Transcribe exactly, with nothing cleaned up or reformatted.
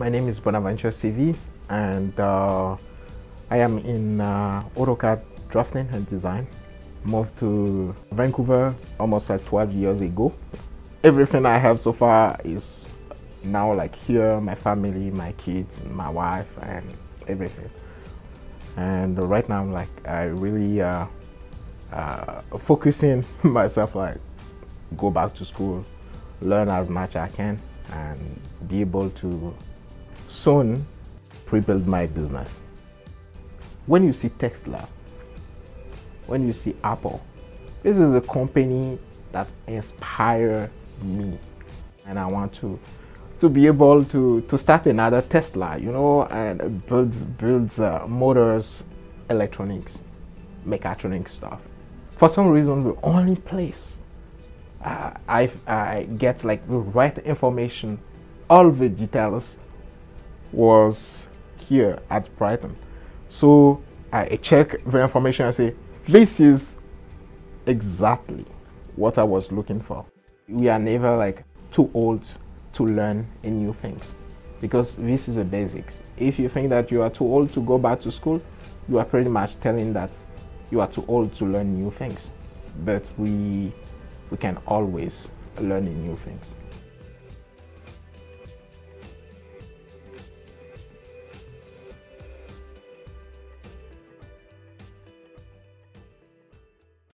My name is Bonaventure C V, and uh, I am in uh, AutoCAD drafting and design. Moved to Vancouver almost like twelve years ago. Everything I have so far is now like here, my family, my kids, my wife, and everything. And right now I'm like, I really uh, uh, focusing myself, like go back to school, learn as much as I can, and be able to soon pre-build my business. When you see Tesla, when you see Apple, this is a company that inspire me, and I want to to be able to to start another Tesla, you know, and builds builds uh, motors, electronics, mechatronic stuff. For some reason, the only place uh, I I get like the right information, all the details, was here at Brighton. So I check the information and say, this is exactly what I was looking for. We are never like too old to learn new things, because this is the basics. If you think that you are too old to go back to school, you are pretty much telling that you are too old to learn new things. But we, we can always learn new things.